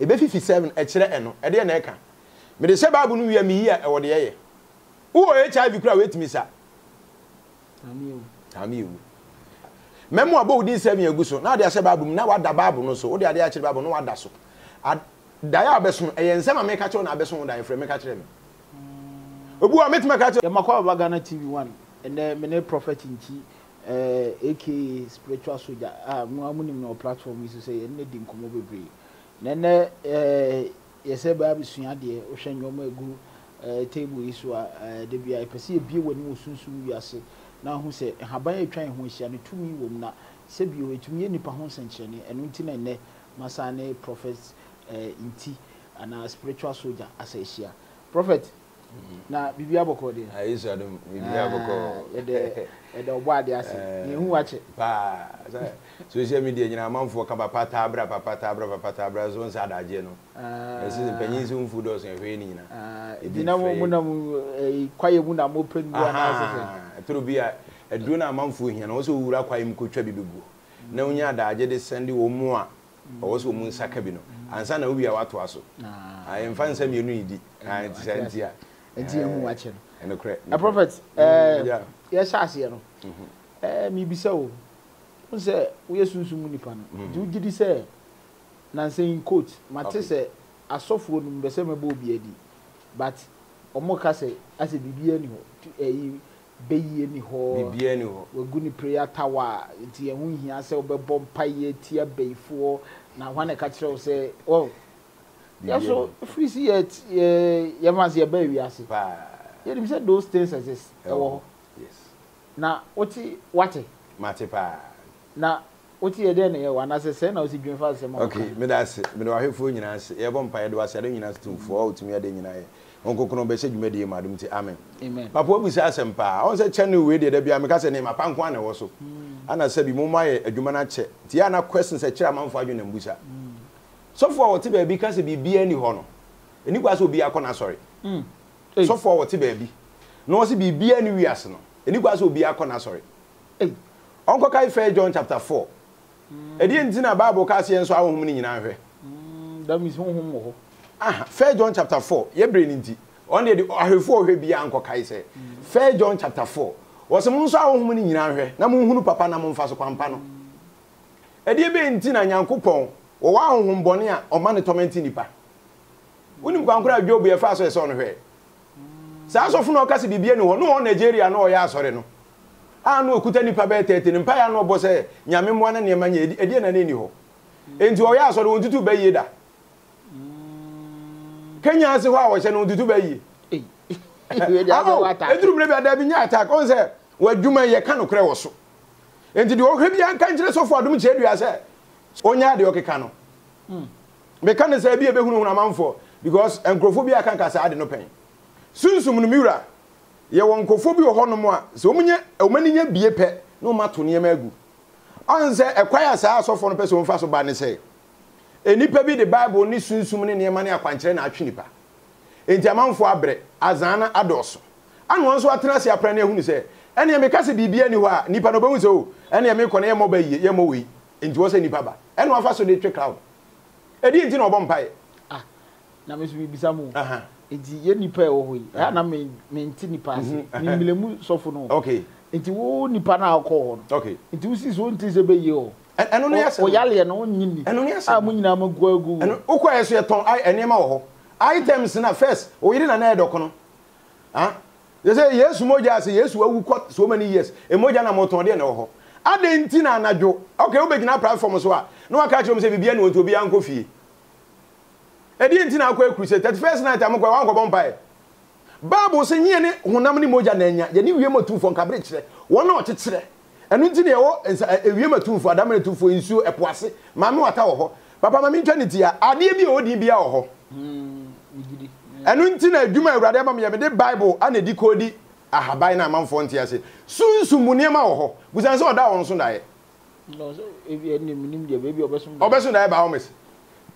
Ebe 57 echire eno e de na e ka. Me de se babu no wi ami yi a e wo de ye. Wo HIV kura wetimi sa. Ami o. Memo abo udi se mi aguso. Na de se babu na wada babu no so. Wo de ade a chire babu no wada so. Dai abeso e ye nsema me ka che o na abeso wo dai frɛ me ka chire me. Obu a metime ka che. Ye makwa baba Ghana TV1 and me ne prophet nchi aka spiritual soldier mo amunim na platform isu say ne di nkomo bebre. Nene yese ba bisua de ohwennyom agu table isu a de bia ipese bia wani osunsun wiase na ho se haban atwan ho hia ne tumi wom na se bia etumi nipa ho senkyene eno nti na ne masane prophet inti ana spiritual soldier asahia prophet na bibia boko de ayesu adam bibia boko de obade ase ne hu wache pa social media nyina manfo ka papa tabra zone sa daje no ese penyisi unfu do so ehwe ni nyina edina mu na mu kwaye mu na mo prenu na ase tru bia edu na manfo hia na wo so wura kwaye mu kotwa bibeguo na unya daje de sende wo mu a wo so mu nsaka bi no ansa na wo bia wato aso ayi mfa nsam yenu idi na ntia a prophet, yes, I see. Maybe so. Say, we are soon munipan. Do you say? Nancy in court, Matisse, a soft woman, the same bobby, but Omokase, as a bibiano, a bay any hole, bibiano, a good prayer tower, dear, whom he has a bomb pie, tear bay for. Now, one a catcher say, oh. Yeah, so if we see it, you must your baby. I say, you said those things as this. Oh, yes. Now, what? Matipa. Now, what you then? You want us to send us if you fast. Okay, me that's it. Me do I have phone in us. You bomb pie do us. I don't in us to fall to me. I don't in I. Uncle Kono Bessie, you made him, madam. Amen. Amen. But what we say, Sempa, I was a channel with the Bia Mikasa name, a pankwana or so. And I said, be more my a Jumanache. Tiana questions a chairman for you and Busha. So for what baby because it be any honor. And you guys will be a corner, sorry. So for what baby. No, see be any reason. And you guys will be a corner, sorry. Uncle Kai Fair John chapter 4. I didn't think a Bible Cassian so I won't mean in Ave. That means home. Ah, Fair John chapter 4. Ye bringing tea. Only the I four will be Uncle Kai say. Fair John chapter 4. Was a monsa woman in Ave. Namun Papa Namon Faso Pampano. I didn't think a young coupon. O wa honhom bone a o ma ne torment nipa wonim kwankura dwobu ye fa so eso no hwe sa so funu o kase bibie ne ho no Nigeria no o ya asore no anu okuta nipa be 30 ne mpa ya no bo se nyame mo na ne ma nya edi na ne ni ho enti o ya asore won tutu ba yi da Kenya ase ho a wo che no tutu ba yi edru bre bi ada bi nya attack on se wadwuma ye ka no kre wo so enti de o hwe bi an kan kire so fo adum che dua se onya de okeka no me kan say bi e behunu huna manfo because enkrofobia kan ka say ade no pen sunsum no miura ye won kofobia ho no mo a so omunye omaninya bie pe no mato ne magu on say ekwaya say asofo no person fa so ba ne say enipa bi the Bible ni sunsum ne ne ma ne akwankyere na atwe nipa enti amanfo abre azana adoso anu won so atena se apra ne hunu say ene me ka se bibia ni ho a nipa no behun say o ene me kone ye mo ba yi ye mo wi enti wo say nipa ba ene wa fa so de twe crowd edi enti na obom pae ah na me so bi bisamu aha enti ye nipa e wo ho yi na me enti nipa ase ni milemu sofo no okay enti wo nipa na akọ ho okay enti wo si so enti ze be ye o eno no yase o yale no nyini eno no yase a mo nyina ma gu agu eno ukwa yeso yeton ai ene ma wo ho items na first o yiri na na edoko no ah they say yesu moja ase yesu awu kwa so many years e moja na moton de na wo ho adentina anajo okay we begin platform so a no aka kire me say bibia na won to bia anko fie adentina akwa crusade 31st night amkwa wan ko bombae bible say nyene honam ni moja na nya ye ni wie matumfo nkabre kire won na okekire enu ntina ewo wie matumfo adam na tumfo insuo epoase mame wata wo ho papa mame ntwaniti a ade bi odi bia wo ho igidi enu ntina adwuma awurade amam ye me de bible anedi kodi ahabai na manfo ntia se sunsumu niema wo ho busan se oda won so na ye no so ebi enim de baby obesun na ye ba homes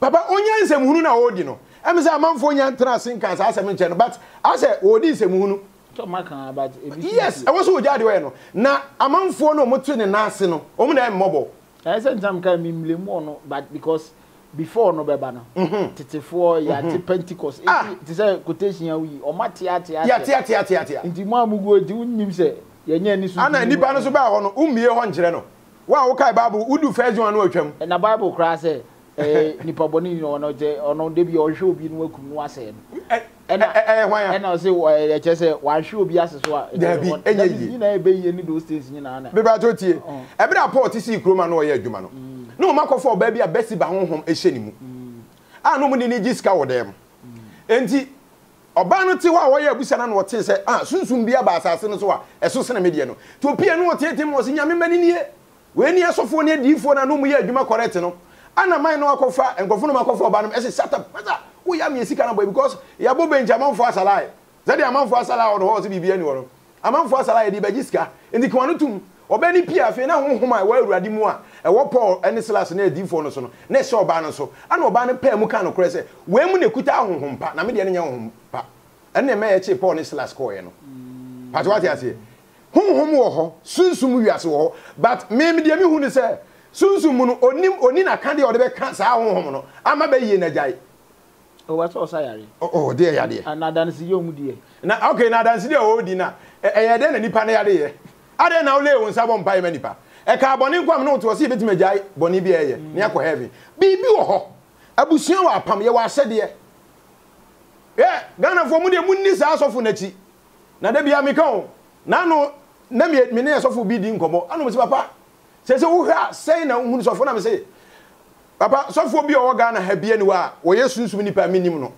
papa onya nsemhunu na odi no em se manfo onya ntra sin kan sa asem nche no but ase odi nsemhunu to maka but ebi yes e wo so oja de we no na amanfo no motu ne na ase no omu na e mmobo e se ntam kan mimlemu no but because before no bebana. Mhm. 34 ya ti Pentecost. It is a quotation we o matiate ate. Ya tiate. Nti mo amugo di unnim se yenye ni su. Ana ni ba no so ba ho no umie ho njere no. Wa wo kai Bible udu first one no atwam. Na Bible kra se ni paboni no no je ono de bi o hwe obi no akum no ase no. Hwan. E na se e che se wa hwe obi ase so a. Da bi enye yi. Na e be yi ni those things nyina na. Be ba to tie. E be da port si kroma no ye adwuma no. No makofo ba bia besi ba honhom ehye ni mu ah no mu ni gi sika wo dem enti oba no ti wa wo ye abusa na no te se ah sunsun bia ba asase no so a eso se na me de no to pie no otete mo se nyame mani nie we ni esofo ne diifo na no mu ye adwuma correct no ana man no akofa enkofo no makofo ba no ese shut up maza wo ya me sika na boy because ya bo benjamin for asalai zade amanfo asalai on ho se bibia ni wo no amanfo asalai di ba gi sika enti kwa no tum obeni pia fe na honhom a wa urade mu a ewo Paul ene Silas na edifo no so no na se oba no so ana oba ne pa mu kan no kure se we mu ne kuta honhom pa na me de ne nya honhom pa ene me ye che Paul ne Silas ko ye no patwati ase honhom wo ho sunsum wiase wo but me de me hu ne se sunsum mu no oni na kan de o de be kan sa honhom no ama be ye na jai o wa so sa yare o de ya de na danse ye mu de na okay na danse de o di na ye de na nipa na yare ye I don't know Leo and Sabon by many pa. A carbonic one not to a civet majai, Bonibia, Niako heavy. Be ho. Abusio, Pam, you are said here. Yeah, Ghana for Mudia Mundis house of Funechi. Nadebia Miko. Nano, Namiat Minas of Ubidim Como, and was Papa. Says, oh, say no, Muns of Fonam say. Papa, so for be all Ghana have been noir, or yes, soon Swinipa minimum.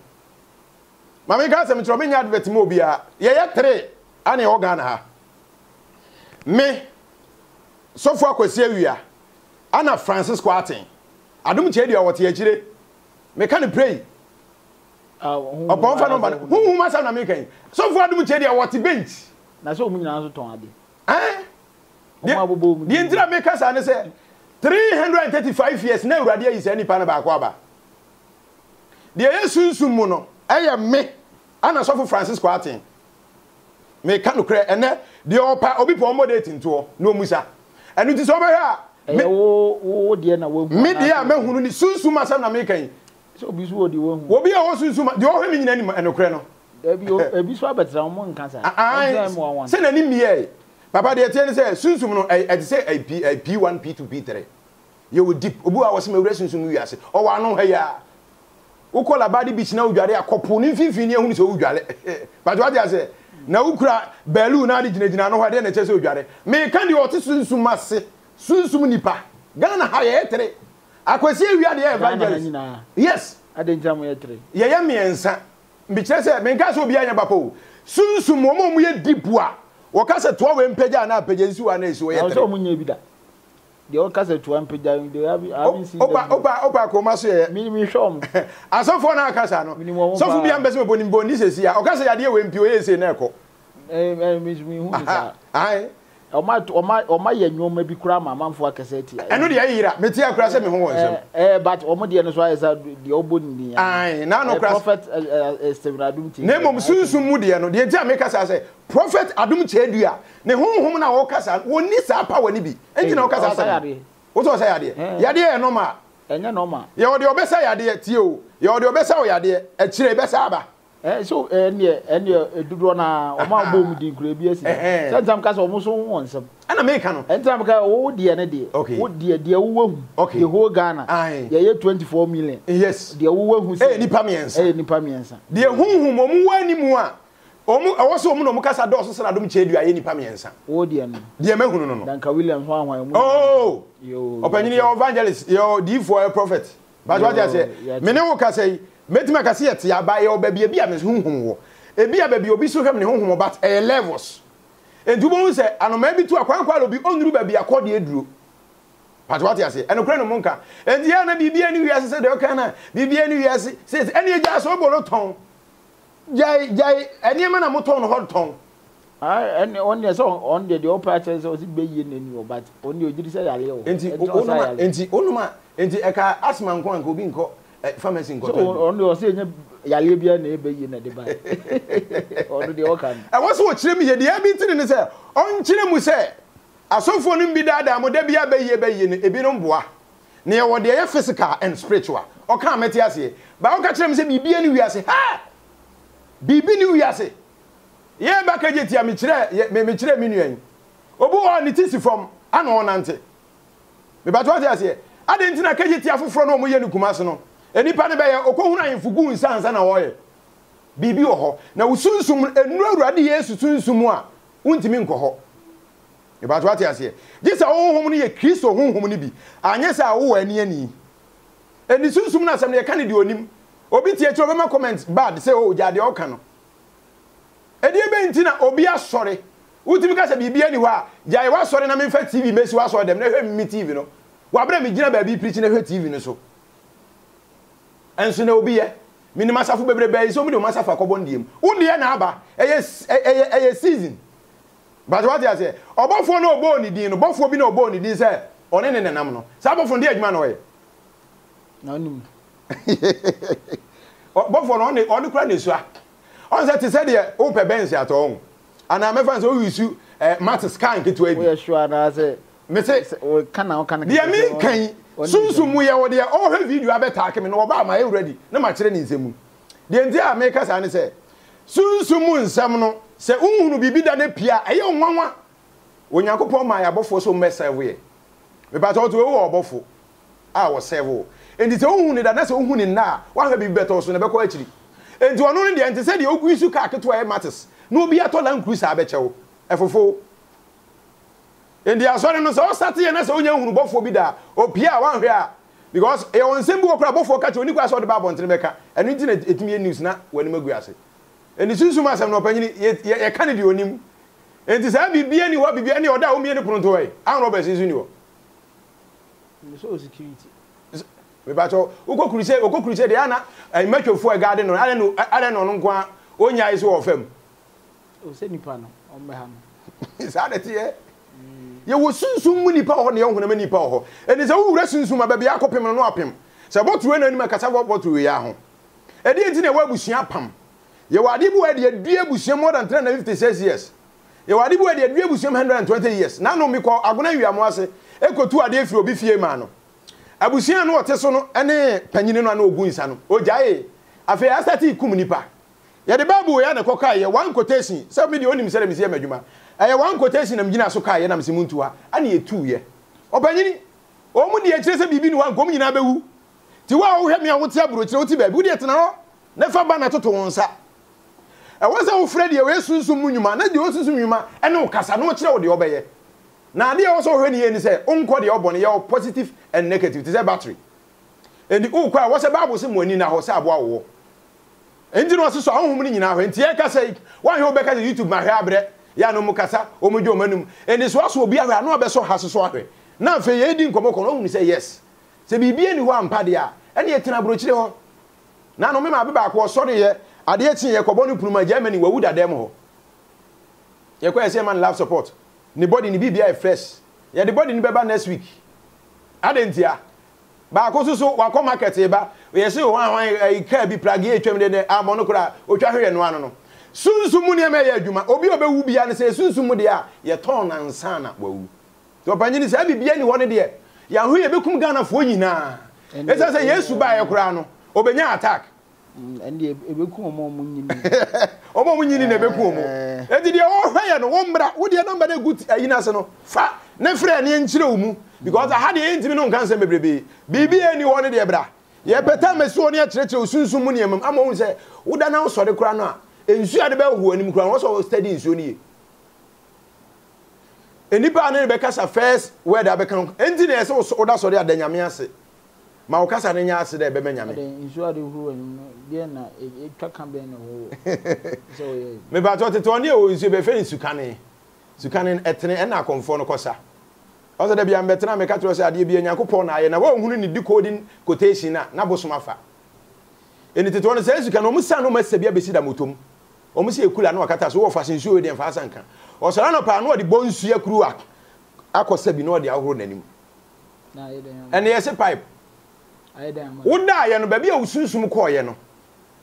Mammy got some Tromania advert Mobia, yea, three, and Organa. Me so far kwese awia ana Francis kwaten adum che dia wote agire me kan pray upon fa number who ma sa na me kan so far adum che dia wote bench na so omunyana so ton ade eh o mabobo mu dia ndira me kasa ne se 335 years na urade ayi se nipa na ba kwa ba dia yesunsun mu no eye me ana so Francis kwaten me kanu kre ene de opa obi po modate nto no musa enu ti so be ha me wo de na wo me de a mehunu ni sunsuma sam na me kan so obi so wo de wo hu obi a ho sunsuma de ohwe me nyina ni enu kre no ebi so abetra mo nka sa se na ni mie papa de tie ni se sunsum no e ti se p1 p2 p3 ye wo deep obu a wo se me wura sunsum wi ase o wa no ha ya wo kola badi beach na udware akopo ni mfimfini ehunu so udware but what they say na ukura belu na adijina jina no hade na chese odware me kan de ote sunsum ase sunsum nipa Ghana ha ye tre akwesi awia de evangelist yes adenja mo ye tre ye ye miensa mbi chese me kan so bia nya bapo sunsum mo mo ye dipua wo kase to we mpeja na apeja nsi wa na esi wo ye tre so mo nya bi da de wo kase to mpeja de abi si opa ko maso ye mi hwom asofo na akasa no so fu bia mbese mo boni sesi ya okase ya de we mpio ye se na eko mi hu nsa ai o ma ye nyoma bi kura mamamfo akase ti eno de ayira meti akura se me hu wonse but o mo de no so ayesa de obonni ai na no kura prophet Stephen Adumche na mom sunsun mu de no de ti ameka sa se prophet Adumche adua ne honhom na wo kasa woni sa power ni bi enti na wo kasa sa wo so sa yade yade e no ma enye no ma ye wo de obesa yade ti o ye wo de obesa o yade e kire besa aba so ene edudo na o ma bo mu di nkure bi asi sometimes ka so mo so won sam ana me ka no sometimes ka wo de ne de wo de wo hu the whole Ghana ye 24 million yes de wo hu nipa miensa de hunhum mo mu wani mu a omu awo so mu no mu kasa do so sra dum che dua ye nipa miensa wo de no de me hunu no danka William ho anwan mu oh yo opanyini your evangelist your the for prophet but what I say me ne wo ka say metima kase yete abaye obabi bia me honhom wo ebia babi obi so hwem ne honhom but e levels entubo hu se anoma bi tu akwankwalo bi onuru babi akode eduro but what I say enokre no monka entia na bibia ni wiase se de okan na bibia ni wiase se eni eja so bolo ton jai eni ma na moton ho ton ah eni on there so on there the operator so be ye nani o but on there ojiri se yale o enti onuma enti eka asma nko anko bi nko pharmacy nko so on do say yale bia na ebeyi na de ba on do okan e won so kire mi ye de abi tin ni se on kire mu se asofo no bi dada mo da bia beyi ne ebi no boa na ye wo de ye physical and spiritual or come at Yassi. But I'll catch them say, Bibi and Yassi. Ha! Bibi knew Yassi. Yea, back at Yetia Mitre Minuan. Obu on it is from Anon Ante. But what Yassi? I didn't think I can get Yafu from Omoyanu Kumasano. Any Panabaya or Kohuna in Fugu in Sans and Away. Bibi Oho. Now soon some and no radius soon sumoa. Untiminkoho. About what Yassi? This are all homely a Christ or whom homely be. And yes, I owe any. And the soon as I'm a candidate on him. Obi tietro bema comments bad say oh jade okano. E die be nti na obi asore. Utimi ka se bibia ni wa, jai wa asore na me fa TV mesi wa asore dem na hwe mi TV no. Wa bra me gina ba bi preach na hwe TV no so. Enso na obi ye. Minima safo bebre be so mi de o masafa ko bondiem. Wo de na aba. Eye season. But what I say, obofo na obo ni din no, bofo bi na obo ni din say, one ne nenam no. Sa bofo de adwuma no ye. Na num. But for only all the credits, on that is the open bench at home. And I'm ever so you matters can't get to a sure as a message or canal can be a mean cane. Soon we are all heavy. You have attacking and about my already. No, my training is a moon. The entire makers and say, soon moon, Samuel, say, oh, will be bidder than a pier, a young mama. When you go my above for so mess away. But all to all buffo, I was several. And it's only that that's only now. One will be better soon about quality. And to another, the anti said the oak issue carpet to air matters. No be at all and cruise abecho. F4. And the assortment all starting and that's only who both for bidder or Pierre one here. Because a one simple crab for catch when you pass all the Bible on Trebecca and internet it means news now when you go. And it's soon as an opinion yet a candidate on him. And this I'll be any what be any other who made a pronto away. I'm Robert is in you. So security. We battle Uko Crusade, Uko Crusade, Anna, and Metro for a garden on Alan, Alan on Guan, Onya is all firm. Oh, send you pan on my hand. Is that it? You will soon many power on the young many power. And it's all lessons from my baby Jacob and up him. So, what to any Macasava, what to Yaho. And the internet web was Yapam. You are the boy, the dear Bush, more than 356 years. You are the boy, the dear Bush, 120 years. Now, no, me call Agonavia Moise, echo to a day for Biffy Mano. Abusia no tesono ene panyine no na ogunsano ojae afi asati kumnipa ye de babu ya na koka ye one quotation say me de onim sele me se madwuma eye one quotation na mgina so ka ye na me se muntua ana ye tu ye opanyini o mu de ye kire se bibi ni wan kom nyina bewu ti wa wo hwe me a wo te aburo kire wo ti babu de tena ho na fa ba na toto wonsa e wo se wo fredi ye we sunsun munyuma na de wo sunsun munyuma ene wo kasa no kire wo de obeye. Now, they also heard you say, Uncle, the Obon, your positive and negative, it is a battery. And the Uqua was a Bible someone in our house. And you know, so how many in our and Tiaka say, why you back at the YouTube, my habre, Yano Mukasa, Omojo Menum, and this was will be a no beso has a swap. Now, if you didn't come only say yes. Say be anyone, Padia, and yet in a brochero. Now, no, my back was sorry, I did see a Cobonu Pluma Germany, where would I demo? Your question, man, love support. Nobody in the BBI fresh. Yeah, the body in Beba next week. I didn't hear. But also, so what come market about? We say, one can be plagued, I'm monocra, or Jahir and Wano. Soon, Sumunia Maya Juma, Obiobe will be and say, soon, Sumudia, your ton and sana. Well, the opinion is every being one idea. Yahoo, become Ghana for you now. Let us say yes to buy a crown, Obenya attack. And the Ebekum Omo Munyin in Ebekum. And the old fire and one bra would your number good inasono. Fa, Nefre and Chirumu, because I had the intimate on cancer baby. Baby, and you wanted the bra. Yep, a time as soon as Churchill soon summonium, I'm always say, would announce the crana. And she had a bell who and him crown also steady in Sunni. And Nipa and Becca's affairs where they become engineers or that's what they are than Yamiasi. Maukasa and Yasi de Benyami. Insure the ruin. Diana, it can't be no. So, maybe I thought it on you is your friend Sukane. Sukane etne and I conform Cosa. Other than being better, I make out to us at the Bian Yakupona and I won't need decoding quotation at Nabosumafa. And it is one says you can almost sound almost a besida mutum. Almost a cooler no catas or fashion shoe and fasanka. Or Sarano Pano, the bones here crew up. I could say, be no, they are holding him. And there's a pipe. I damn. Would die and baby, oh, soon some coyano.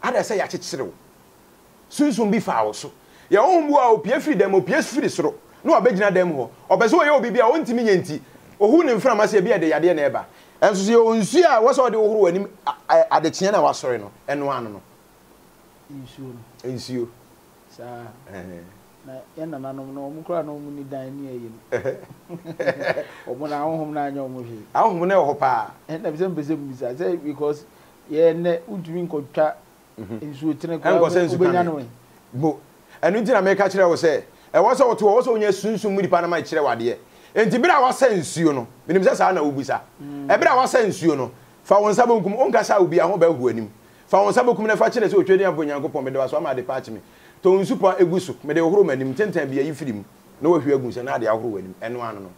I say, I teach so. Soon be foul so. Your own wow, Pierre Freedom or Pierce Freedom. No, I beg you not them more. Or Besoyo be our own Timinti. Or who in from us a beer, they are dear neighbor. And so you unsia what's all the uhuru anim at the china was sorry no and one no insure insure sir na ena nanom no mo kra no mo ni dan ni ayi no omo na honhom na anya omo hwe ahonhom na ho pa na bizem say because ye ne untumi nkotwa insure tene ko obenya no bo enu ti na me ka kire wo say e wo so to wo so nya sunsun mu dipa na ma kire wade enti bira wa sensuo no minim se sa na obusa e bira wa sensuo no fa won sabonkum onka sa obi aho ba hu anim fa won sabonkum na fa kire se otwedi abon yankopon me de wa so ma de patch me to unsupa egusu me de ohoro manim tenten bi ayi firim na wa hwe agusa na de ahoro anim eno ano no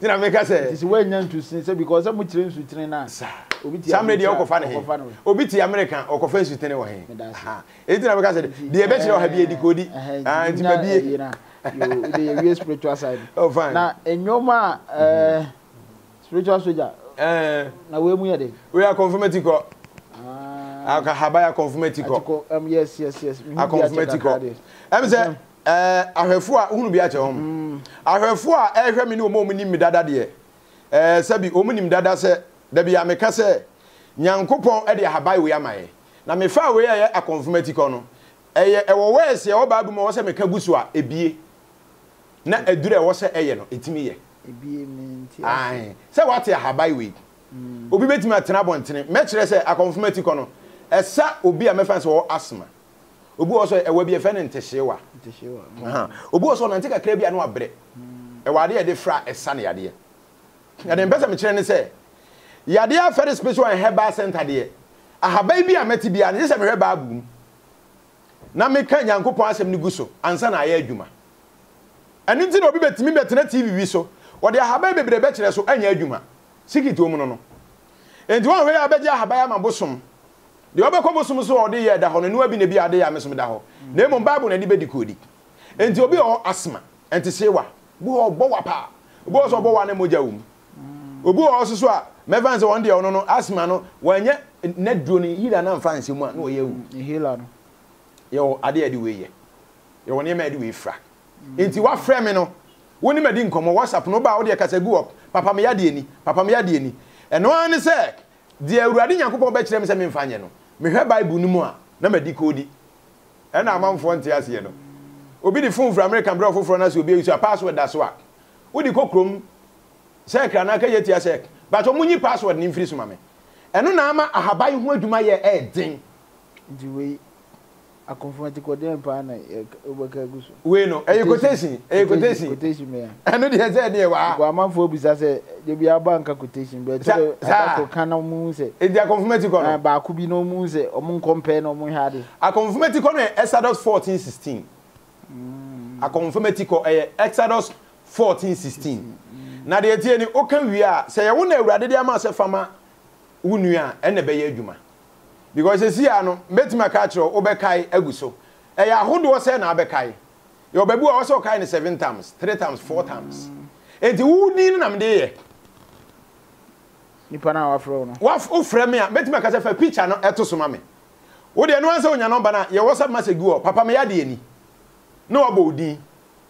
tina make say this way nyan to sin say because am kire nsu tren na obi ti samre de okofa na he obi ti american okofa nsu tren wo he aha enti na make say de e be kire o ha bi edi kodi ah enti ba bi the spiritual side. Oh, fine. Now, in your spiritual soldier, now we are confirmatical. I can have a confirmatical. Yes. A confirmatical. I have 4 be at home. I have 4 every minute moment in me that day. Sabi, omenim dada se, Debbie Amekase, Nyankopon, Eddie Habai, we are my. Now, me far away a confirmatical. A was a Babu Mosa Mekabuswa, a bee. Na edure wo se eye no etimi ye ebie menti ai se wate habai we obi betimi atena bontene me kire se akonfirmati ko no esa obi a mefa se wo asma obi wo so ewa bi efa ne ntehyewa aha obi wo so na ntika kra bia no abre ewade ye de fra esa ne yade ye na de mpesa me kire ne se yade afere special and herbal center de ahabai bi a meti bia ne se me hweba abum na me ka nyankopon asem ne guso ansa na aye adwuma and it's no bit me better TV so, or they have baby better so any argument. Sick it to no. And one way I bet you have my bosom. The other combosom so all the year that Honor been a beer day, I miss Medaho. Name on Babu and anybody could it. And to be all asthma, and to say what? Boa Boapa, Boas or Boa Nemojaum. Ubu also swap, Mevans one day or no asthma, no, when yet Ned Druni, you don't fancy one, no, you healer. Your idea do we? You want him to be frack. Inti wa frame no woni made nkomo WhatsApp no ba wo de kasagu op papa me yade ni eno ani se de awurade nyankopon ba kire me se me mfanye no me hwe bible no mu a na made kodi ena amamfo nte ase no obi di phone from America bro foforo na se obi use password da so a wo di kokrom se kra na ka yeti ase but o munyi password ni mfiri so ma me eno na ama ahabai ho adwuma ye edin di we a confronted Codem Pana Obercagus. We know a quotation, a quotation, man. I know they said they were a month for business. They be a bank quotation, but cannot move it. If they are confirmative, but could be no muse or moon compare no moon had it. A confirmative on Exodus 14:16. A confirmative on Exodus 14:16. Now the attorney, okay, we are say, I wonder rather their master farmer, Unia, and a Bayajuma. Because you see, I know, met my catcher, Obekai, Eguso. A hood was an Abekai. Your baby also kind 7 times, 3 times, 4 times. And who didn't am there? Nipana Afro. What for Fremia? Met my catcher for picture at Tosumami. What the announcer on your number, your WhatsApp must go, Papa Mayadini. No abode.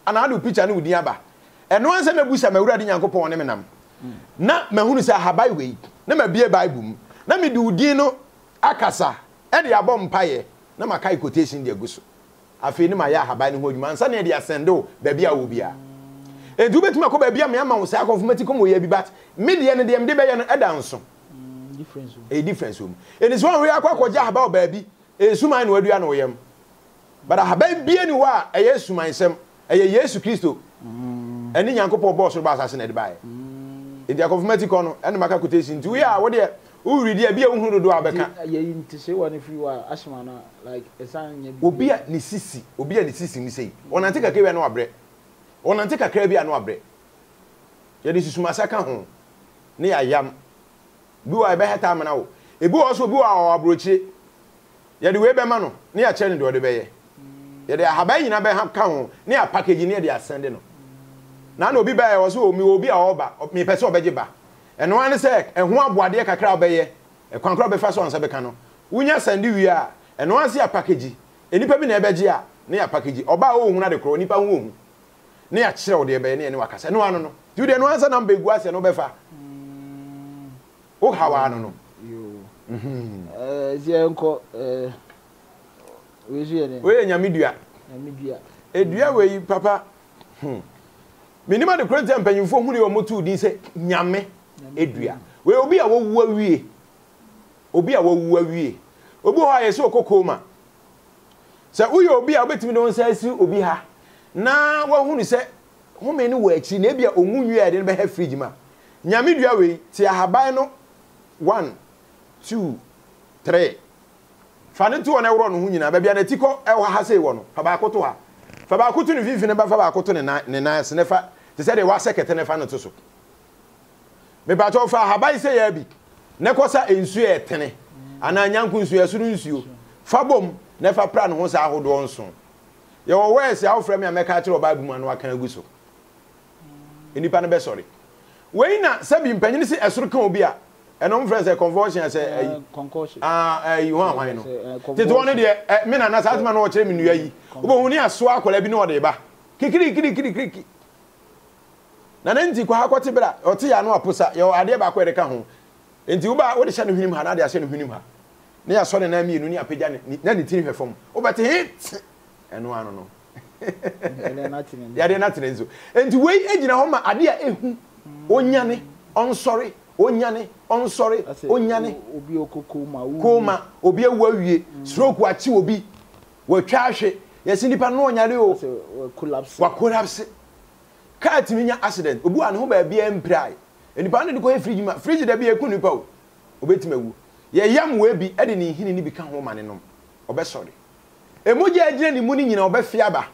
And I do picture new Diaba. And once I may wish I'm a reading uncle on Eminam. Not Mahunisa Habai way. Never be a Bible. Let me do Dino. Akasa edi abom paye na makai quotation de aguso afeni ma ya habai ni hodwuma ansa na de asendo ba bia wo bia entu betima ko ba bia me ama wo sa confirmati ko mo ya bi bat me de ne de me de be ya no edanso difference o difference o it is one we akwa ja habai ba bi esuman na wadua na wo yam but habai bia ni wa eye esuman sem eye Yesu Kristo eni nyankopon bo so ba asase na de bae edi confirmati ko no eni makai quotation tu ya wo de who read a beer who do Abeka? You need to say one if you are Ashmana, like a sign. Obia Nisisi, Obia Nisisi, we say. On a take a cabin or bread. On a take a cabin or bread. Yet this is my second home. Nay, I am. Do I bear time now? A boo also boo our brooche. Yet the Weber Mano, near Chen do the bay. Yet they are Habayan Abraham Cow, near package near the ascendant. None will be by or so, me will be our bar, or me perso Bejiba. And one sec, and one boadier cacra bay, a conqueror befas on Sabacano. We are sending you are, and once you are packaging, and you permit a begia, near packaging, or by own another crow, nipper womb. Near chill, dear bay, and workers, and no, no, no. You then answer number was an obefa. Who how I don't know you. Uncle, where's your name? Where in your media? A dear way, Papa. Minimum the credit and paying for who you are motu, they say, Yame, Adria. We'll be our worry. Obi our worry. Obu, I saw Cocoma. So we will be a bit known, says you, Obiha. Now, what who is said, who may know where she may be a woman you had in her frigima. Yamidia way, Tia Habano 1, 2, 3. Fane tu one wrong who you know, baby, and a tico, El Hase one, Fabacotua. Fabacutu, if you never Fabacotu and Nas Nefa, they said it was second and Fanatoso. Mebato Fahabai say, Abby, Necosa in Sue Tene, and I young Kunsu as soon as you. Fabom, never plan once I hold on soon. Your words, our friend, I make a cattle about woman, what can I whistle? In the Panama, sorry. When not Sabin Penny, a circle beer, and on friends, a convulsion, I say, concussion. Ah, you are, I know. Did one idea, men and as Adman or Tim in Yay, but when you are swag, I be no day back. Kikiri, kikiri, kikiri. Nanenti, Quacotibra, or Tiano Pusa, your idea back where they come home. And Tuba, what is sending him, and I send him. Near son and I mean, near Pijan, then it is from. Oh, but it and one, no. They are nothing. And to wait, and you know, my idea, Onyane, on sorry, Onyane, on sorry, Onyane, Obioko, Coma, Obia, worry, stroke what you will be. Well, trash it. Yes, in the Panonia, collapse, what collapse. Catimina accident, Ubuan, who may be empire. And the Panonia go frigid, frigid, be a cunipo. Obey me. Ye young will be editing him and become woman in him. Obe sorry. A moja agent in morning in Obe Fiaba.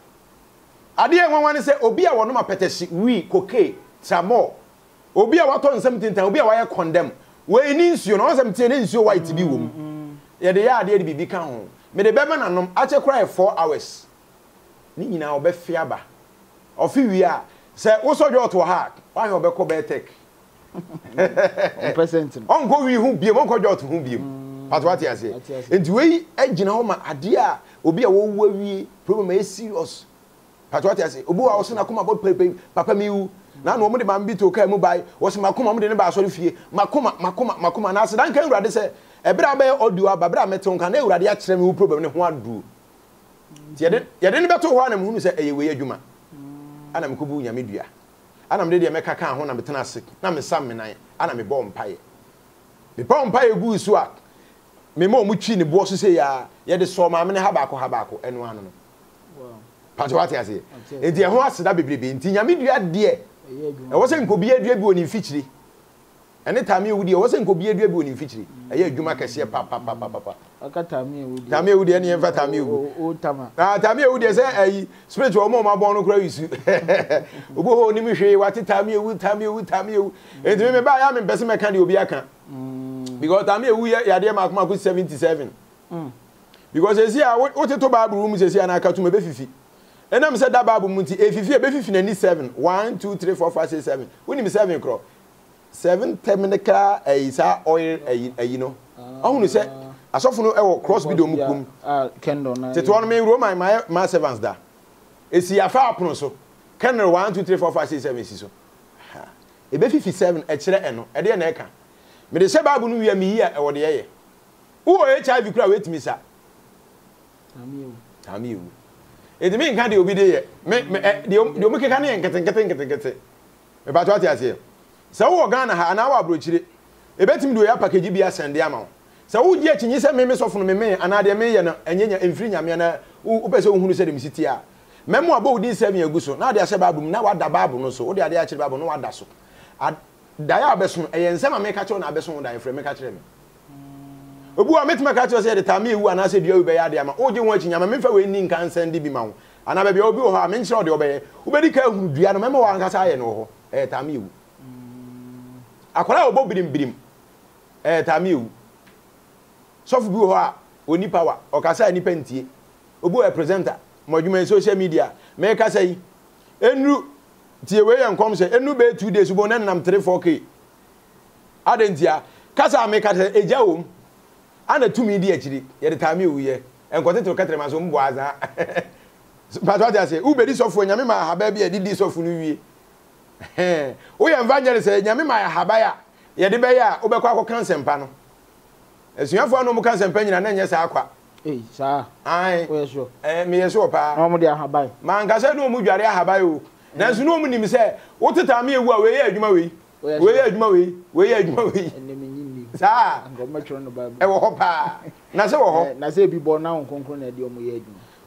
I dear one say, Obia one of my petesi, we, cocaine, Samo. Obia what on 17 time, Obia wire condemn. Where in you know 17 is your white to be womb. Yet they are dear to be become home. May the beman and them at a cry 4 hours. Nina Obe Fiaba. Of you we are. Say, also your to heart. Why Obeko Betek? Uncle, we won't be a monk or to whom you. But what I say, and we, Edging home, a dear, will be a worry, probably serious. But what I say, Obu, I was not come about Papa Mew. Now, no money, Bambi to come by, was my command in the basso if you, Macoma, and I said, I can't rather say, a brabbe or do a babra meton can never the action who probably one do. Yet, any better one and who said, Away, Juma. And I'm Kubu Yamidia. And I'm ready to make a car when I'm a tenacity. I'm a salmon, and I'm a bomb pie. The bomb pie goose work. Me more muchin bosses say, yet the saw my many habaco, and one. Patuati, I say. And dear horse that be being Tina media, dear. I wasn't could be a dreadful in Fitchley. And the time you would, I wasn't could be a dreadful in Fitchley. I hear you make a sea papa. I can't tell me. Tammy would any ever tell you. Tammy would say, spiritual mama born of grace. Go on, Nimisha, what it tell me, would tell you, would tell you. And remember, I am in Bessemer Candy Obiaca. Because Tammy, we are dear Mark with 77. Because I see what a tobacco room is here and I cut to my baby. And I'm said that Babu Munti, if you fear baby 57, 1, 2, 3, 4, 5, 6, 7. When you 7 o'clock, 7 terminal car, a oil, a you know. I only said. I saw no cross with Mukum. Kendon, the one may roam my servants there. It's the affair upon so. Kendon 1, 2, 3, 4, 5, 6, 7. A baby 57, a chair and a dear necker. May the Sababu knew me here or the air. Who are HIV crowd with me, sir? Tamu. It means can't you be there? The Omicron and getting. About what I say. So, Ghana, an hour broach it. A bet him do a package BS and the amount. So, who yet in his members of me and other mayor and Yenya and Frina Miana, who person who said him CTR. Memoir boat did 7 years ago. Now they are Sababum, now what the Babu no so, they are the Achibabo, no other so. At Diabeson, and some make a ton of Besson diaphragm, make a trim. Obu, I met my catcher at the time you and I said, you obey Adiama, all you watching Yamafa winning can send the Bimau. And I be Obu, I mentioned the obey, who very care who do your memoir and Casayan or Tamu. I call out Bobby Bim, Tamu. Soft Buha, Oni Power, or Casa Ni Penti, Obu a presenter, Modument social media, make us say, Enru Tiaway and Comse, Enru Bay 2 days, Ubonanam 3, 4K. Adentia, Casa make us a jaum, and a 2 media chili, yet a time you ye, and got it to Catrema's own boaza. But what I say, Ube this of when Yamima Hababia did this of Nui. We are Vangelis, Yamima Habaya. Yedibeya, Obekwa Kansen Pano. As you have one of Kansen Penny and then yes, Aqua. Eh, sir. Aye, where's your? Eh, me as your pa. No, dear Habai. Man, Casano Mugaria Habayo. There's no money, Miss. What a time you were, where you may. Where you may. Where you may. Sir, I'm much on the Bible. I will hop. Nazo, Naze be born now and conquer your way.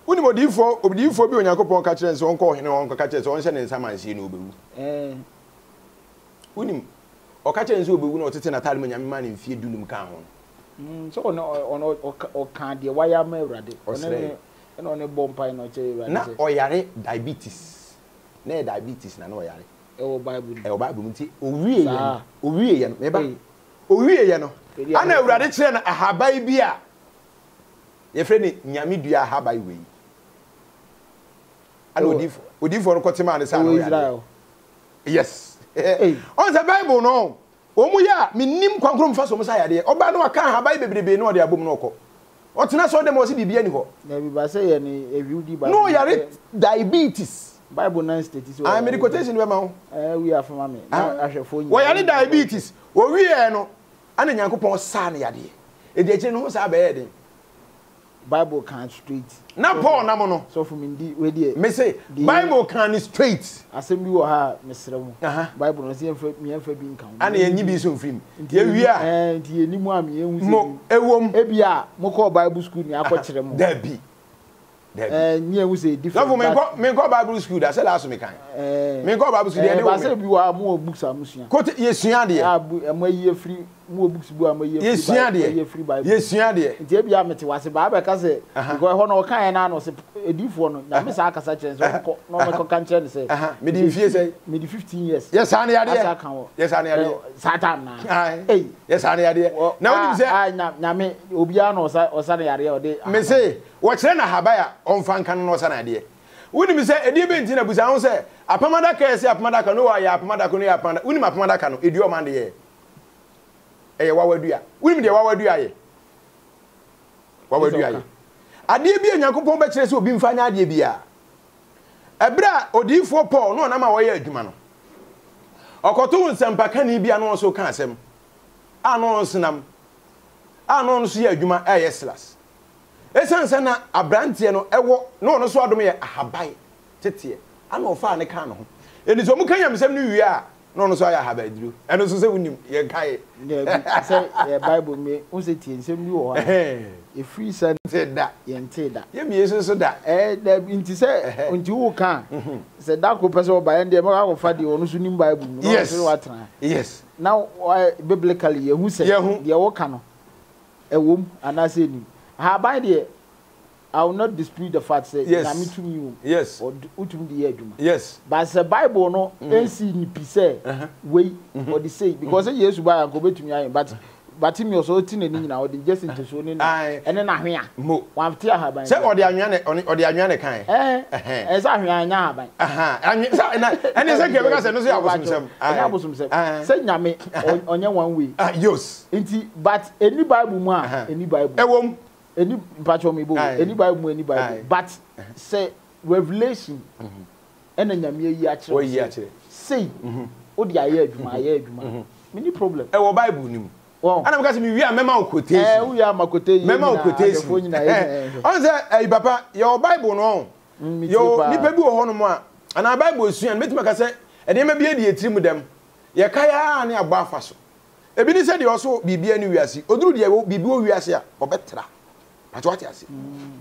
What do you for? What do you for? Be on your couple catchers on call, you know, on catchers on sending some I see no. Eh, Winnie. Or catchers will be not sitting at time when your man in fear do them count. So on or can't the wire ready or say, and on a bomb pine or cherry, or yare diabetes. Nay, diabetes, no yare. Oh, Bible, oh, Bible, oh, we are, maybe. Oh, we are, no. I know rather than a habai beer. Your friend, Nyamidia habai way. I know if we did for a cotton man is Israel. Yes. On the Bible, no. Omuya, minim kwankrom faso musaya de. Oba no aka ha Bible bebe no de abom no ko. Otena so de mo se bibia ni ho. Na bibia say ye ni ewu di ba. No yare diabetes. Bible 9:30. Ah me quotation we ma ho. Eh we afama me. Na ahwefo nyi. Wo yare diabetes. Wo wie no. Ana Nyankopon sa na yade. E de je no ho sa ba ye de. Bible can straight. Na Paul na mo no. So for me di we de. Me say Bible can straight. Asem bi wo ha mesrem. Bible no say me enfa bi nkan. Ana ye nyi bi so mfrim. Ye wi a. Eh ti ye ni mu am ye hu se. Ewom. E bia mo ko Bible school ni akọ kire mo. Da bi. Da bi. Eh nyi hu se different. So for me ko Bible school da say la so me kan. Eh me ko Bible school de. Ba say bi wo mo books amusua. Ko ye sua de. Ah mo ye free. Mo books bu am ye free Bible. Yes sua de. Nti e bia mete wase ba be ka se go ho no kan na no se edifo no na me sa akasa kire so no me ko kan kire ne se. Me di fie se me di 15 years. Yes an ya de. Yes an ya de. Satan na. Eh yes an ya de. Na wo dim se ah na me obi an osa na ya de o de. Me se wo kire na habaya on fan kan no osa na de. Woni me se edi be nti na busa ho se apamada ka se apamada ka no wa ya apamada ko no ya apamada. Woni ma apamada ka no edi o man de ye. Eh wawadua woni de wawadua ye wawadua ye ade bi Nyankopon be kire se obi mfa nya ade bia ebra odifo Paul no na ma wo ye adwuma no okoto nsempa kani bia no so kan asem ano nsnam ano nso ye adwuma ayeslas esense na abrantie no ewo no no so adom ye ahabai tete ano ofa ne kan no enizo mu kanya mesem no wi a no so ya haba diru eno so se wunim ye kai say Bible me o se tie nsem bi wo ha e free sentence da ye nte da ye mi yesu so da da nti se nti wo kan se da ko pese o ba ye de ma ko fa de onu so nim Bible no so wa tran yes now biblically ye hu se de wo kan no e wom ana se nim ha ba de I will not dispute the fact that I'm to you. Yes. Or utum the eduma. Yes. But the Bible no NC ni pise way or the say because yes buy go be to me but him also tin ni nyina or the just into so ni and na hwea mo wan tie ha ban say or the anwane kan eh say hwea anya ha ban and say ke because no say abusum sem say nyame onye one way yes nti but any Bible mu a any Bible ewom any Bible. But say Revelation, and then you actually say, oh, the I had my many problems. Our Bible knew. Well, and I'm going to be a memo quotation. We are my quotation. Memo quotation. Answer, Papa, your Bible, no, your people, Honoma, and our Bible soon met Macassette, and they may be a team with them. Yakaya and your Bafaso. A business said you also be a new Yassi, or do you be blue Yassia or better? What you say?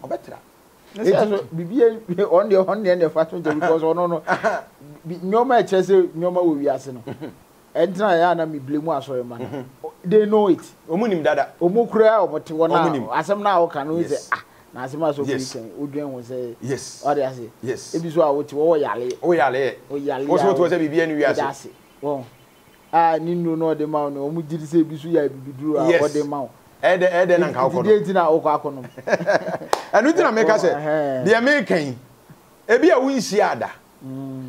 Or better. On the end of fashion because no match as no more we are saying. And I am me blame us for a man. They know it. Omunim dada. Omukra, but one omunim. As I'm now can we say, ah, Nasimas of Weekend, Udrian will say, yes, or I say, yes. It is what you all yale, oh yale, oh yale. What's what was a BBN we are saying? Well, I need no know the mount, or we did say, Bissuya, Bidua, or the mount. Eden and Cowcono. And we did not make us the American. Ebia Winsiada.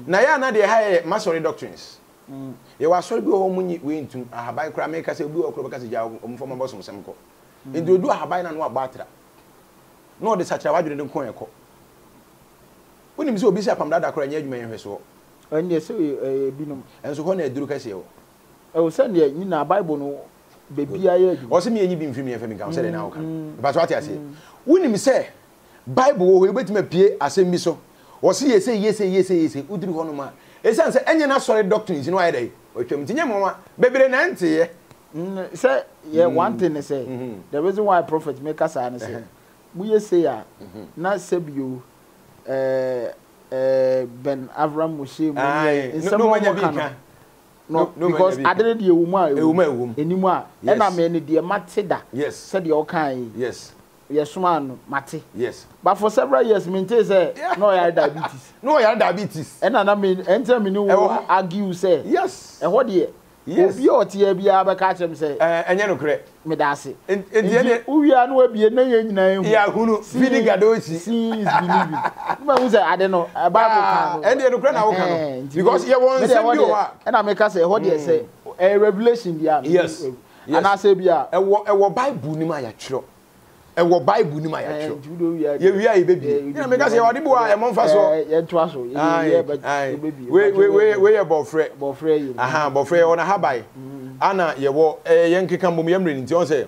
Nayana, they hire Masonic doctrines. You are so good when you went to a high crime makers, a blue or crocodile from a bosom Semco. And you do a high and what batra. No, the such a wide didn't coin a coat. When you so busy upon that, I cry, you may have so. And yes, so you be no. And so when I do Cassio. Oh, send ye in a Bible, no baby. I was me even from your family. I said, now, but what I say, wouldn't me say Bible will wait me appear as a miso or see, yes, yes, yes, yes, Udri Honoma. It's answer any sorry doctrines in why they or came to Yamma, baby, and auntie. Sir, yeah, one thing I say the reason why prophets make us answer. We say, not save you. Ben Avram Mushi, no, because I didn't hear woman anymore, and I mean, dear Matida, yes, said your kind, yes, yes, man, Matti, yes, but for several years, maintains no, I had diabetes, and I mean, enter me no argue, say, yes, and what ye. Yes, your tear be able to catch him, say, and you know, correct, Medassi. And then we are no be a name, yeah, who feeling a dozy sees. I don't know about and the Ukraine because you want to say what you are. And I make us say, what do you say? A revelation, yes, and I say, yeah, and what by Bunimaya chop. And what by Bunimaya chop. You are baby. You make us say, what do you are among us? We are Bofre. Aha, Bofre on a habai. Anna, you were a Yankee Cambumri in Jose.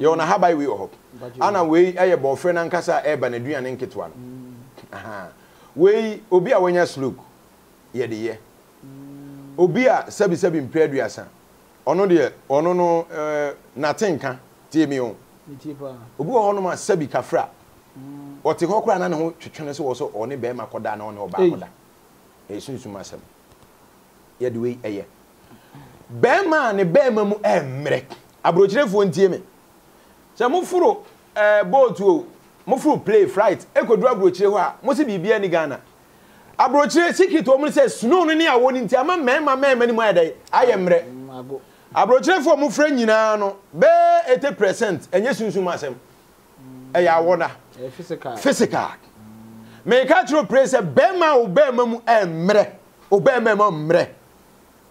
You're on a habai, we hope. Anna, we are your boyfriend and Casa Eba and Adrian and Kitwan. Aha. We Obia when you slook. Ye the year. Obia Sabi Sabi in Pedriasa. Ono dear, ono no, Natinka, Timio. Obu Honoma Sabi Cafra. Or Tihokran and who Chinese also only Bema Codana or Bacoda. A soon to myself. Yet we a year. Bema and a Bema Emrek. I brought you for Timmy. So Mufuro, a boat to Mufuru play fright, echo drug with Chewa, must be Biani Ghana. I brought you a secret to almost says, no, near one in Tama, ma'am, any more day. I am re. I brought you for Mufren, you know, bear 80%, and yes, you must. I wonder. Physical. Make out your praise a Bema, Obemum, Emre, Obemum, Mre.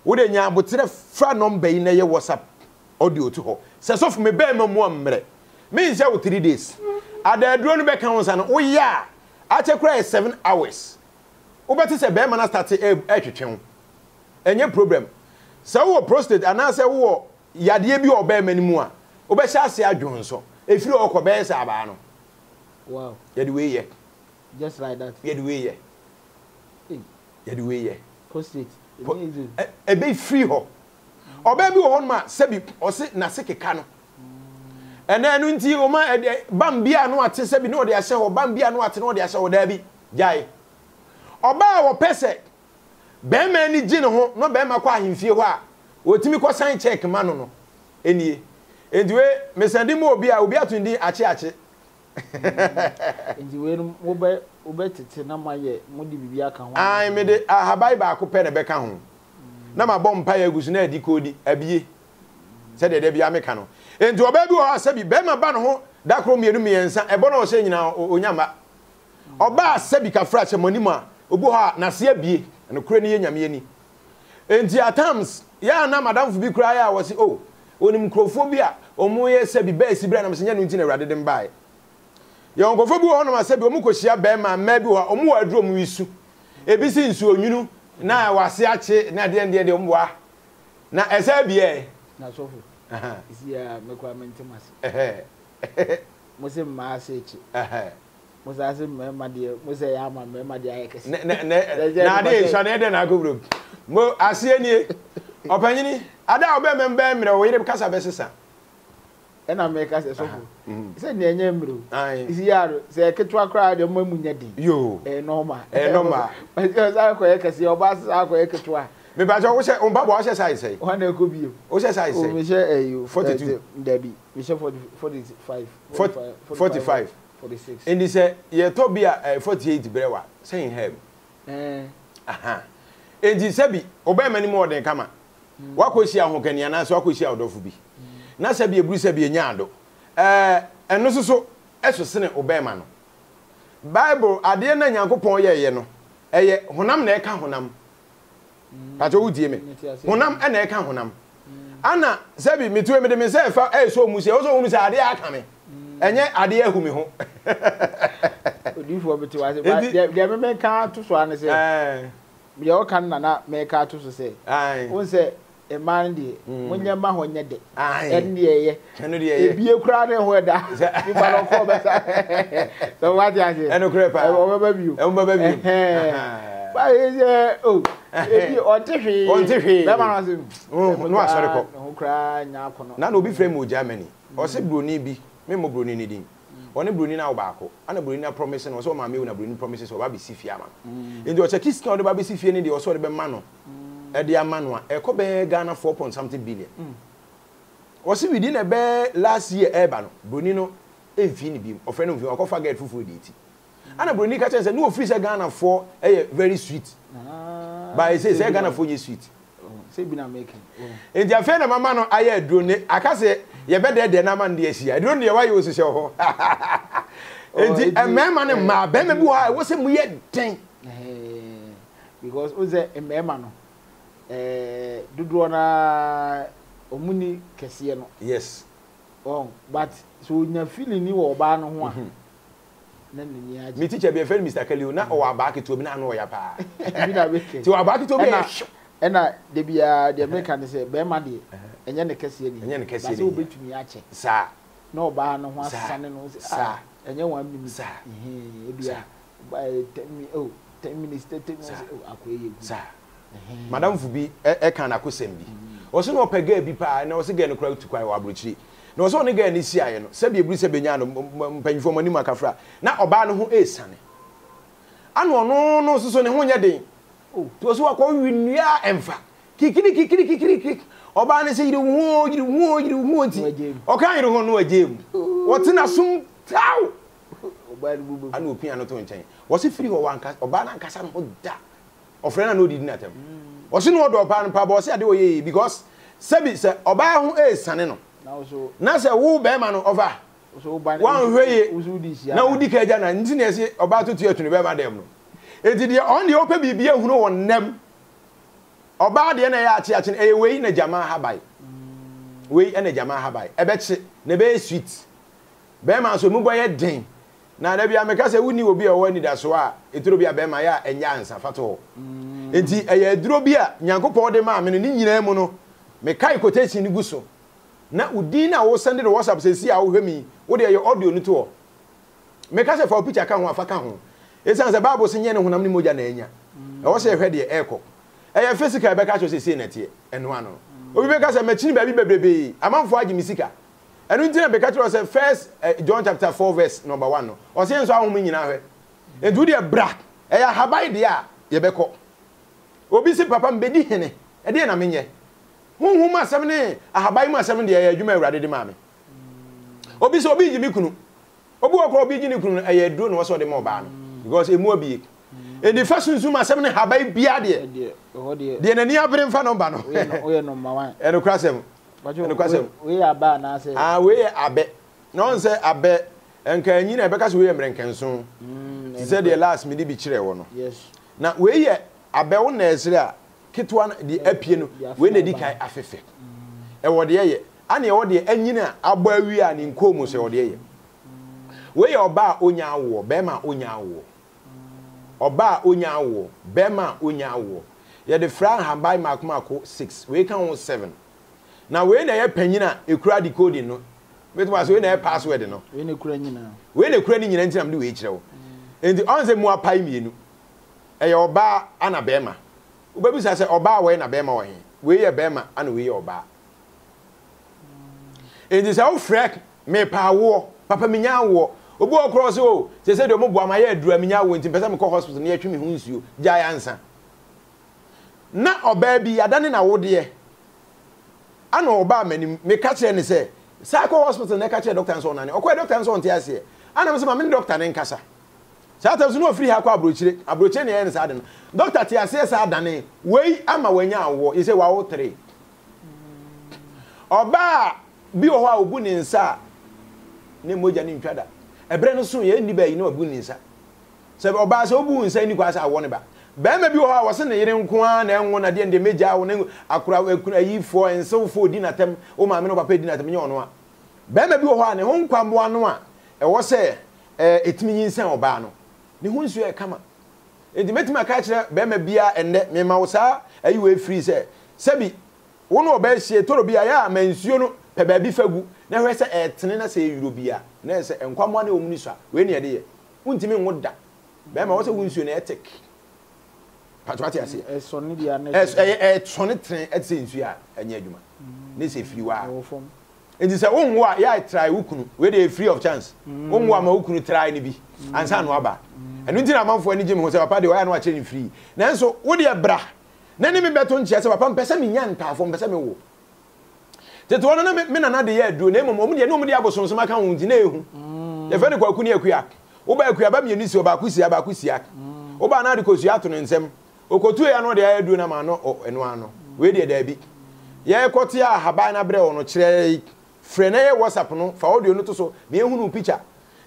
Wouldn't you have a front number in your WhatsApp audio to her? Says of me, Bema, one Mre. Means out 3 days. At the drone back house and oh yeah, I take 7 hours. But it's a bear man started a and your problem. So prostate and I say, oh, ya dear, you obey many more. Obesha say, I don't so. If you are obey Sabano. Wow, yet we ye. Just like that. Yet we ye. Yet we ye. Prostate. A bay free ho. Or baby on my sebi or sit naseke cano. And then unti oma bambia no ati sebi no de ase o bambia no ati no de ase o da bi jai oba wo pese be ma ni gin ho no be ma kwa himfie ho a otimi ko san check ma no no enie endiwe mesande mo obi atundi ache endiwe mo be obetete na maye mo di bibia ka ho ai me de ahabai ba ko pe ne be ka ho na ma bom pa ya gusu na di kodi abie se de bia me ka no. And to a baby or Sebi Bema Banho, that room you me and Bono saying now, Oyama. Oba Sebica Frash and Monima, Ubuha, Nasiebi, and Ukrainian Yamini. And the attempts, ya na Madame Fubi Crya was oh, Onim Crophobia, or Moya Sebi Bessi Branham Senior rather than by. Young Gofobu on Masebi Mukosia Bema, Mabua, or Mua Drum Wisu. A busy so you know, now was Yache, Nadian de Omwa. Na Esabia. Is here my comment to my Muslim message. Was as a my dear, was I am my dear. Nowadays, I need a good group. Well, I see any opinion. I don't remember me away because I was a and I make us a sofa. Send the name blue. Is here, say, get to a crowd of Mumunadi. You, a normal, a normal. Because I could your bus, I could try. Me baje wo se on babo wo se sai sai o na ko bi o se sai sai o me se ayu 42 dabi me se 45 45 46 and he say ye to bia 48 brewa say him aha and he say bi oba mani mo den kama wa ko sia ho kania na so wa ko sia odofo bi na se bi ebru se bi enya ado eno so so eso sene oba ma no Bible ade na Nyankopon ye ye no eye honam na e ka honam Pato udie me. Honam ana e ka honam. Ana sebi mitue me de me se fa e so musie, o so unu se ade aka me. Enye ade ahu me ho. Odifo beti wa se ba de me ka to so ane se. Eh. Bi o kan na na me ka to so se. Ai. O se a man, dear, when your mahon yet, and ye, if you crowd and weather, so what I say, and a crap, I will remember you, and remember you. But is oh, if you are tiffy, on tiffy, no, sorry, no cry, now, now, no be frame with Germany, or say Bruni be, Memo Bruni needing. One Bruni now Baco, and a Bruni promise, and also my meal and a Bruni promises of Babi Sifiama. In your checkies, not the Babi Sifiani, the also the Mano. Dear Manua, a Kobe Ghana 4.something billion. Was it within a bear last year, Ebano, Brunino, a Finibim, or friend of you, or forget who did it. And a Brunica says, no officer Ghana for a very sweet. But I say, Ghana for you sweet. Say, be not making. In the affair of Mamano, I had drawn it. I can say, you better than Naman, dear. I don't know why you was so. And Mamma and Ma, Bemabua, was a weird thing. Because was a Mamano. Dudwana Omuni Kesiano. Yes. Oh, but so you're feeling you or Bano one. Me teacher be a friend, Mr. Kelly, now or back to an annoyer pa. To our back to me, and I they be the American say, Bemadi, and then the Kesian, and then the Kesian will be to me, Ache. Sir, no Bano one, sir, and you want me, sir, by 10 minutes, 10 minutes, sir. Madame Fubi, a can I could send me. Also, no peggy be pie, and I was again a crowd to cry or bridge. No, was only again this year, Sabia Brisa Benyan, paying for money, Macafra. Now, Obano, who is sunny. I know no sooner one day. Oh, 'twas what we near Empha. Kikini, kikini, kikini, kik. Obana say you woo, you woo, you woo, Jim. Okay, you don't know a Jim. What's in a soon tow? I know piano to entertain. Was it 3 or 1 cast? Obana Cassan would die. Or friend, I know didn't at him. Or she know the pan pabo said, away because Sabby said, Oba who is Sanino. Now so, Nasa woo bearman over. So by one way, now decayed and engineers about to tear to remember them. It did only open be beer who know on them. Oba the NAR church and away in a Jama Habai. We and a Jama Habai. A bet Nebe sweet. Bearman so move by a dame. Now, there be a Macassa who knew be a one that's why it will be a Bemaya and Yansa Fato. And the Drobia, Yanko de Mam and an Indian mono, Makai quotation in Gusso. Now, Udina was sending the WhatsApp says, see how me, what are your audio in the tour? Macassa for a picture can't walk home. It sounds a Bible saying, when I'm Mojanania. I was a ready echo. I have physical bacacho is in it and one. We make us a machine baby, among Fagi Misica. And we didn't because was a first John chapter 4 verse 1. Or since I mean, and do their brat, and I have idea, Yabeko. Obisi Papa Bedi Hene, and then I mean, ye. Whom must 7 days? I have by my 7 day, you may rather the mammy. Obis obedient, Obuako obedient, I don't know what's all the mobile, because it will be. And the first one, my 7 have by Biadia, then any other in Fanobano, and across him. We are bad now, say. Ah, we are bet. No, say, I bet. And can you because we are drinking soon? She said the last minute be chilly. Yes. Now, we are a bet on Ezra, Kitwan, the Epian, when the decay affect. And what the air, and the order engineer, I bear we are in Comus or the air. We are bar unyawo, Bema unyawo. Or bar unyawo, Bema unyawo. Yet the Frank had by Mark Marco 6, we can 7. Now when I penina, you cry the code in no. It was when I password no. When you cranny now. When you cranny in anything I'm doing each row. And the answer more pie me. A oba and a bema. Ubabus has a oba when a bema way. We a bema and we oba. And this old frack may pa war, Papa Minya war, Obo across oh. They said the Mobo my head drew a minya went in person call hospital near to me who's you, Giantsa. Not a baby, I done in a wood dear. I know about many may catch any say. Sako hospital, they catch a doctor and so on. Okay, doctor and so on, yes, here. I know some many doctor and Cassa. Saturdays no free haqua brooch, a brooch any and sudden. Doctor Tia says, I done it. Way am away now, is a wow 3. Or bar be a wow booning, sir. Name Mojan in Trada. A brand soon, you anybody know booning, sir. So, or bars or boons, any class I want about. Bema bi ho wasene yeren kwan na enwo na de de meja wo ne akura akura yi fo enso fo di natem o ma me no papa di natem nyo no a bema bi ho ne ho nkwambo ano a e wo se etimi nyinsen oba no ne ho nsu e kama enti metimi aka kire bema bia ende me ma wo sa ayi we free se bi One obey she told be a mensuno, Pebaby Fagu, never say a tenena say you be a nurse and come one omunisa, when you're there. Untimin would that. Bema was a wunsun etic. Patratia say, a sonidia, a sonnet at Sinsia, and Yaduma. This if you are from. It is a one wa ya try Ukunu, where they free of chance. One wa Ukunu try Nibi, and San Waba. And until a month for any Jim was a party, I am watching free. Nanso, would your bra? Nani me beton chia se papa mpese me nyanta afo mpese me wo. Teto wono me na na de ya duro na emom de no me de abosonsom aka hunti na ehu. Ye fe ne kwaku ne akuya. Oba akuya ba me ni si oba kusia ba kusia. Oba na de kosia ato no nsem. Okotu ya no de ya duro na ma no eno ano. We de da bi. Ye kote ya haban na bre wono kire frɛ na ye WhatsApp no fa audio no to so me ehunu picture.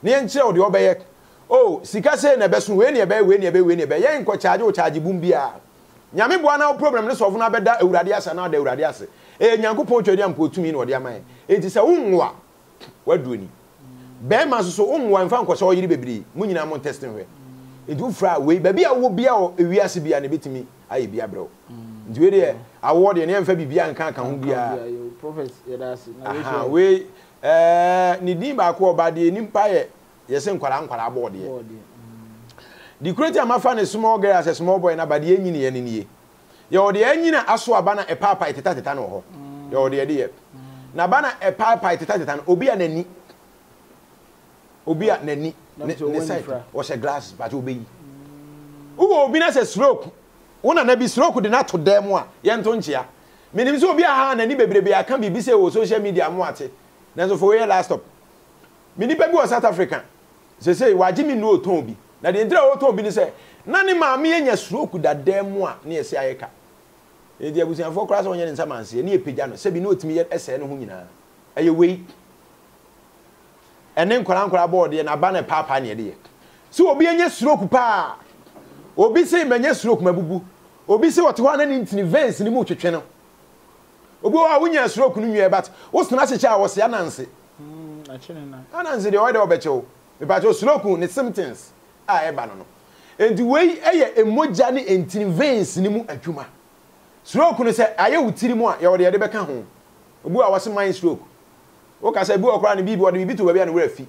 Ne ye nkire wo de oba ye. Oh sika se na besun we ne be we ne be we ne be ye nko charge wo charge bum bia. Nyame boa na problem ne sofo na beda awurade asa na da awurade ase e nyankopon twadi ampo tumi na ode aman enti se wonwa waduoni be ma so so wonwa mfa nko se oyiri bebiri munyina mo testing we enti ufra we be bia wo bia o ewiase bia ne betimi aye bia bro enti we de award ye ne mfa bibia nkan kan ho bia prophet yedase na we ni din ba ko oba de ni mpa ye yese nkwara nkwara abode ye. The creator amafa ne small girl as a small boy na bade enyini ye niye. Ye ode enyina aso aba na epapa itetata no ho. Ye ode de ye. Na bana epapa itetata no obi a nani. Obi a nani. Ne side o she glass but obi yi. Ugo obi na se stroke. Wona na bi stroke de na to dem a ye nto nchia. Menim se obi a ha nani bebrebe aka bibi se o social media mo ate. Na so for we last stop. Mini bebi o South Africa. Se se waji mi no oton obi. Na de ndra oto obi ni se nani maami enya stroke da dem a na yesi ayeka e di abusi afọ kra so onye ni nsamanse na epeja no se bi na otimi ye ese no hu nyina aye wei enen kwara kwara board ye na ba na papa na ye de se obi enya stroke pa obi se menye stroke mabubu obi se wote ho na ntini veins ni mu twetwe no obi wa wunya stroke no nwie but wo sna cheche a wo se ananse achene na ananse de wo de obechewo e ba cho stroke ni symptoms no. And the way a mojani and veins in the Juma. Stroke could say, I owe Tirimua, or the other back home. Bua was a mind stroke. Okay, I said, Bua crying be what we be to be and wealthy.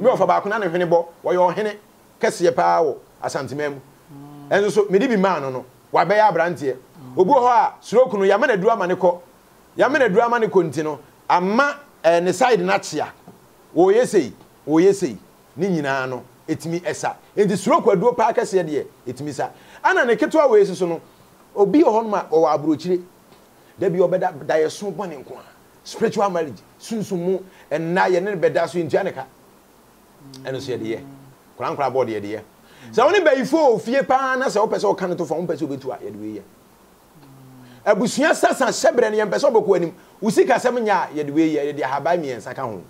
No, for Bacunan and Hennebo, or your Henne, Cassia Pao, as Antimem. And so, maybe man, no, why be our brand here? Obua, stroke no Yamana Dramanico, Yamana Dramanicontino, a ma and a side Natsia. Oh, yes, Ninano. It me esa. In the stroke will do park as ye, it me sa. Anna Neketua ways sono. Obi Honma or Abruchiri. There be obeda die soon one in Kwa. Spiritual marriage, soon sumo, and na yen bedasu in Janica. And so ye. Crankra body dear. So only by 4 fear panas or peso canato for umpesu to a yedwe. A busia sas and several and pesoboquenim, who seek a 7 year yedwe ye have by me and Sakahon.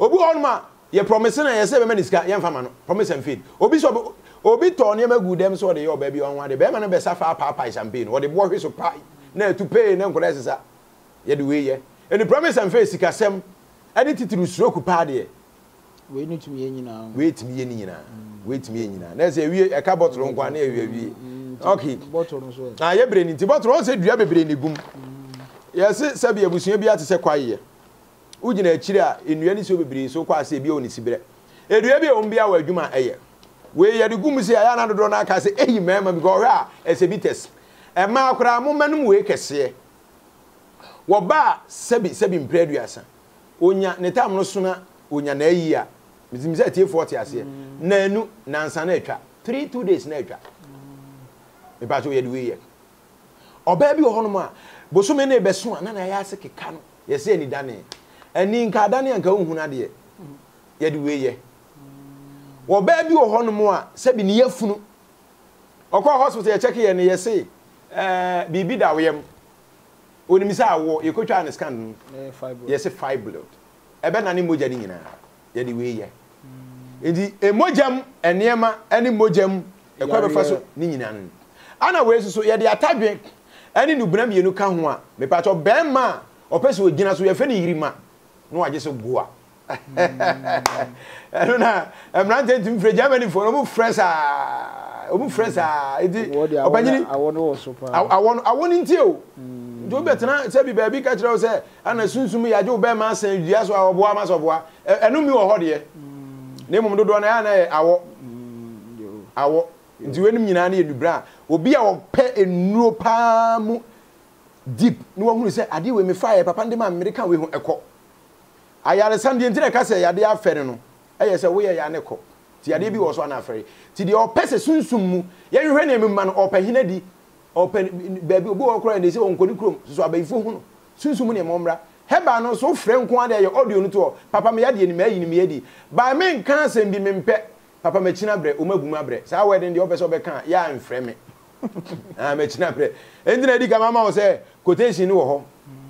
Obu Honma. Ye promise na ye se be meniska ye mfa ma no promise and feed obi so obi to ne ma good dem so de ye obabi onwa de be ma no be safa papa champagne or de bo hwe so pa na to pay na nkola sesa ye de we ye and the promise and feed sikasem any titiru stroke pa de we ni tumi ye nyina we timi ye nyina we timi ye nyina na se wi e ka bottle nkwa na e wi okay bottle no so na ye bre ni ti bottle o se dua bebre ni gum ye se se be abusuye bi ate se kwaye Ujina chiri a enua ni so bebiri so kwa se bia oni sibere. Edua bia on bia wa adwuma eye. We ye de gum se aya na dodo na aka se eyi mema because we a esebites. E ma akura mo manum we kese. Wo ba sebi mpreduasa. Onya ne tam no so na onya na ayi a. Mizimi se tie 40 ase. Na enu na ansa na atwa. 3-2 days na atwa. E ba so ye de we ye. Oba bi ho no ma bosome na ebeso na na ya se keka no. Ye se ni dane. Ani nka dane anka ohun ade ye de we ye wo ba bi wo hono mo a se bi ne yafunu okwa hospital ye check ye ne ye se bibi da wo yam oni mi sa wo ye kotwa an scan ye se fibroid e be na ne moja ni nyina ye de we ye edi emojam enema ani mojam e kwa be fa so ni nyina no ana we so ye de atadwe ani nubra mienu ka ho a me pa to be ma opese wo gina so ye fe ne yirima no I just go. I don't know. I'm not taking from Germany for no friends. I want to. I want. I want into. do better. Say baby catch us there. And as soon as we are do better, man, say you just want to buy, man, so buy. And no me or hard here. Ne mum do do na na awo. Awo. Do we need na na edubra? Obi awo pe enu pa mu deep. No one who say adi we me fire. Papa ndi ma America we ho eko. Ayare sandi enti na kase yade afere no. Eye say we ye ya ne ko. Ti yade bi wo so na afere. Ti de opese sunsun mu. Ye hwe na me man opehina di. Open baby obo okro and they say onkoni krom so abayifo hu no sunsun ne momra heba no so frɛ nko ade ye audio no to papa me yade ni ma yin me yedi ba me nka asem bi me mpɛ papa me china brɛ o magum abrɛ saa wedding de opɛ so be kan ya mfrɛ me ah me china brɛ endi na di ka mama o say quotation ni wo ho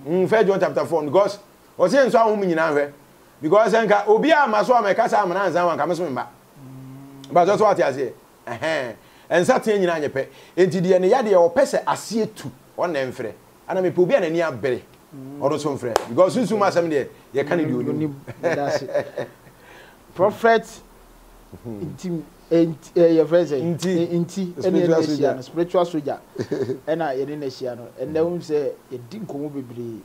mfɛ John chapter 4 because o say nso ahom nyina hwɛ because nka obi a maso a me ka sa amana ansan wanka me so me ba ba so what ya say eh and certain in Anya pet, and to the Yadi or Pessa, I see it too, on them free. And I may be an Indian berry or some friend because soon, soon, some day, you can't do it. Prophet, your present in tea, spiritual soldier, and I in a and they will say, it didn't come